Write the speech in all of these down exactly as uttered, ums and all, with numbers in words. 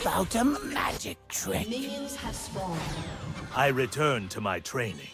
about a magic trick? Minions have spawned. I return to my training.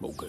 mogul. Okay.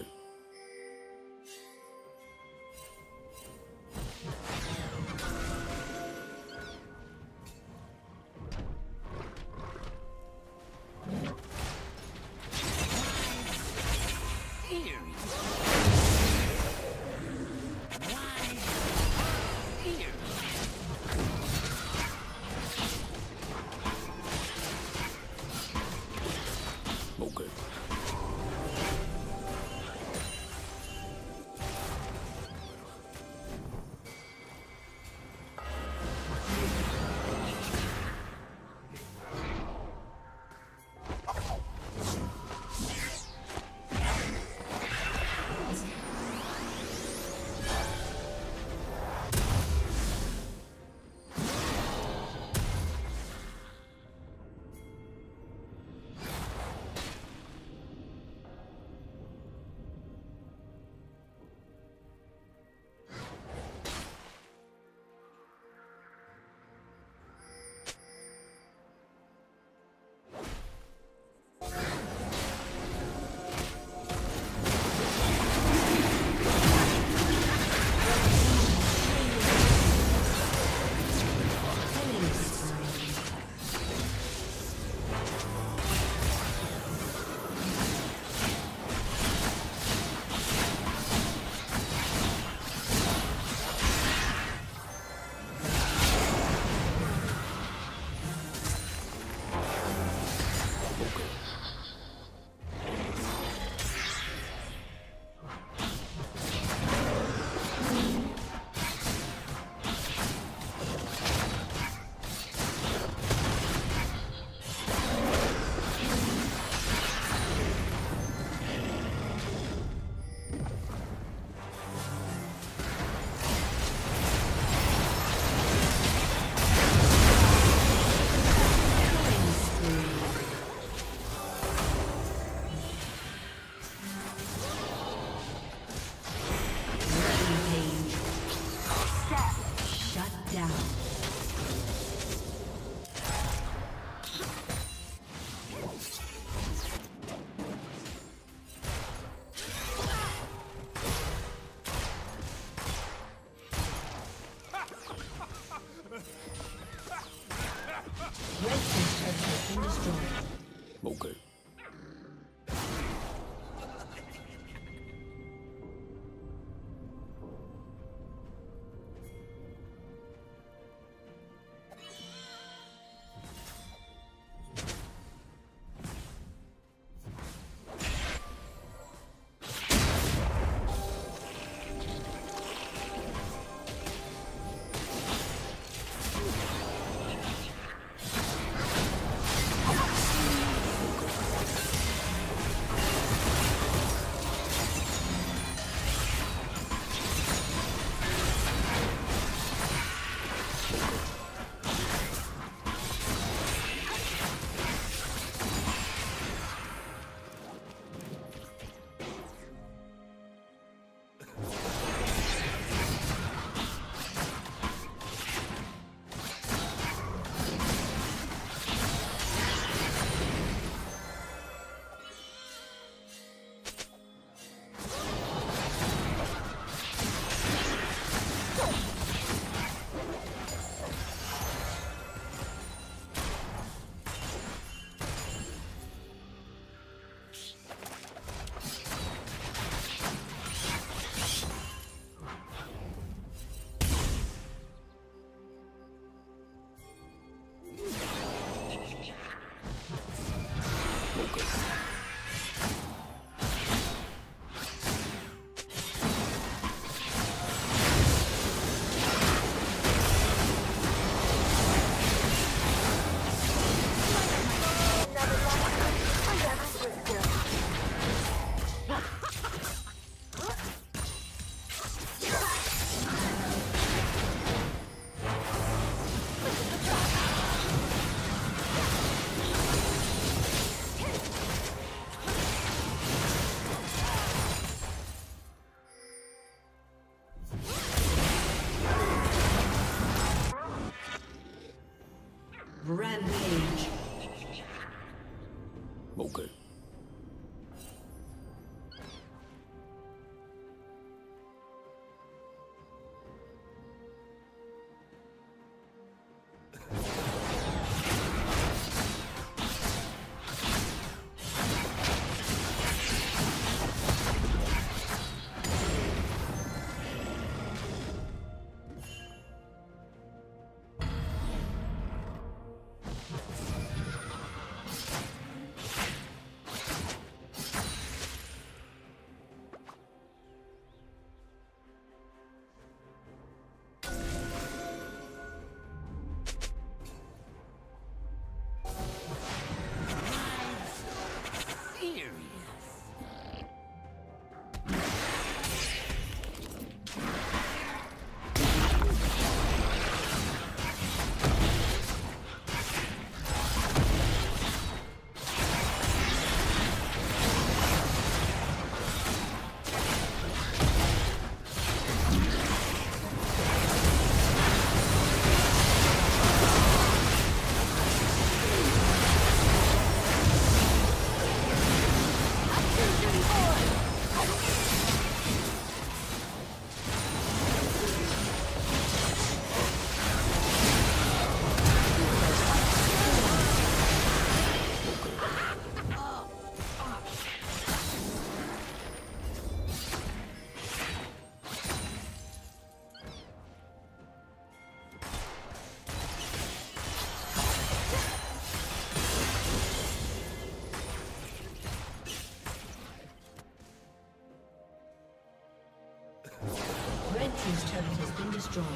team's turret has been destroyed.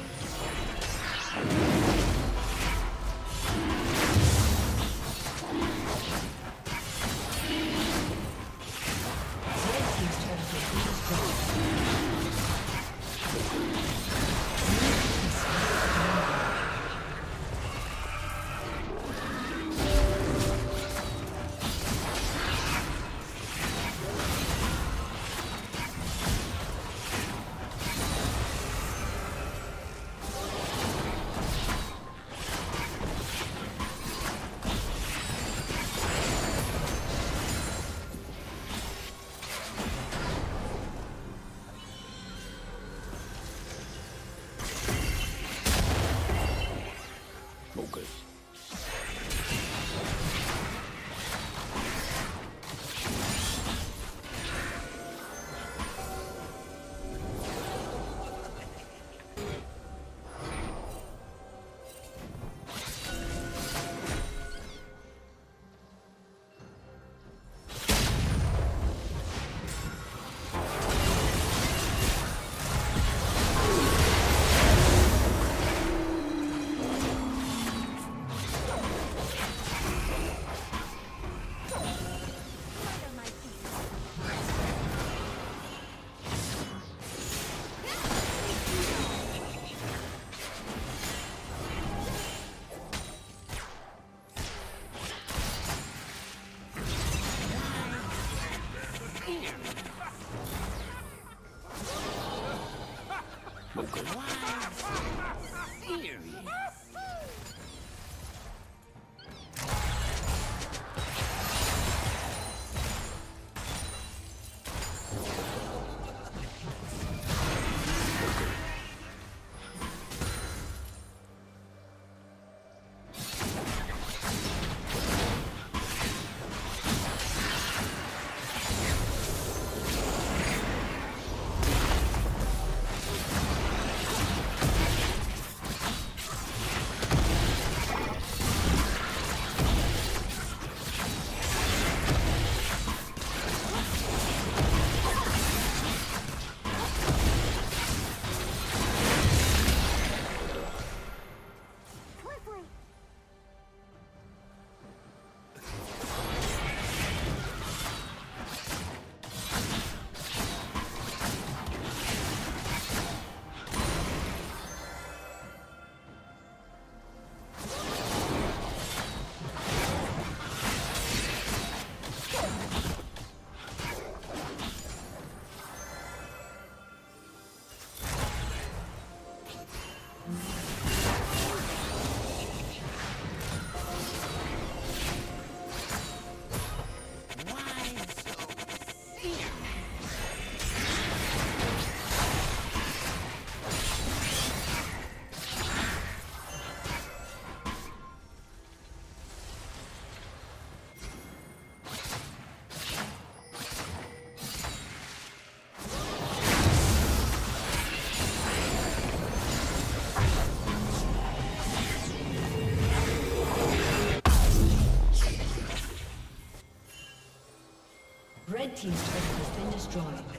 Red team's turret has been destroyed.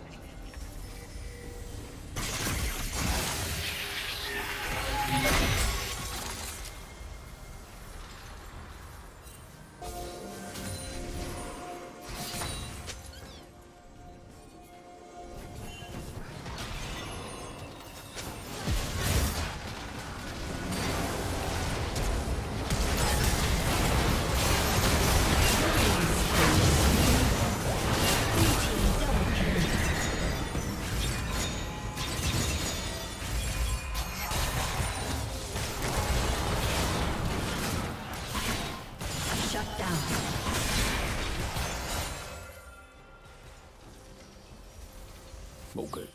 Okay.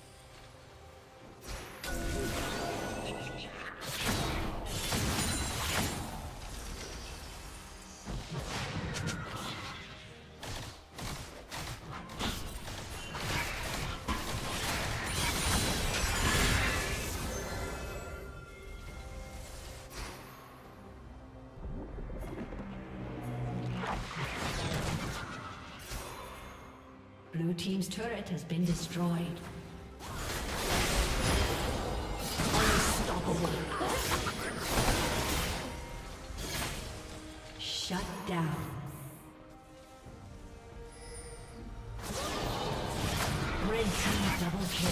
Blue team's turret has been destroyed. Shut down. Red team double kill.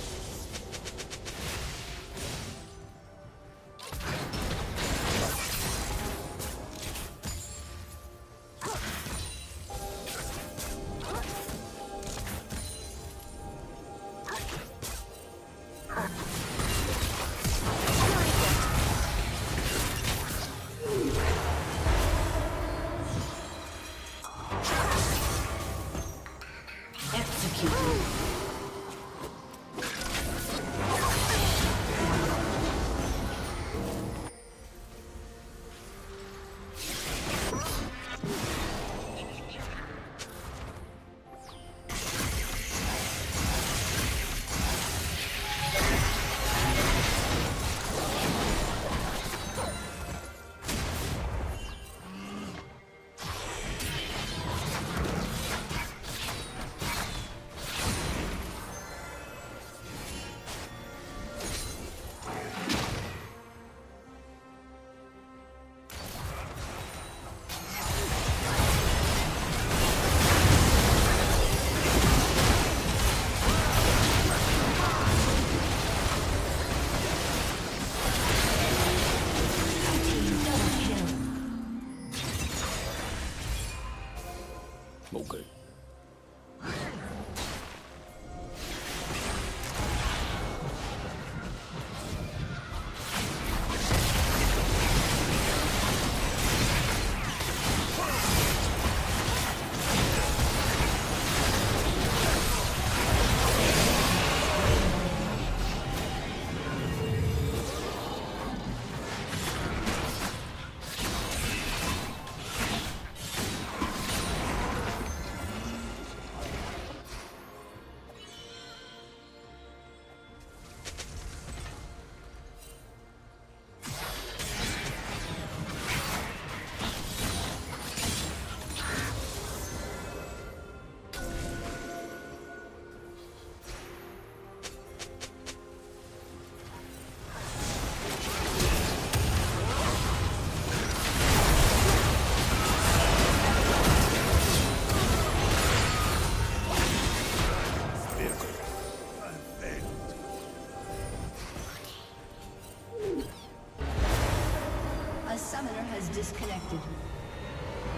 summoner has disconnected.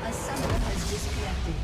A summoner has disconnected.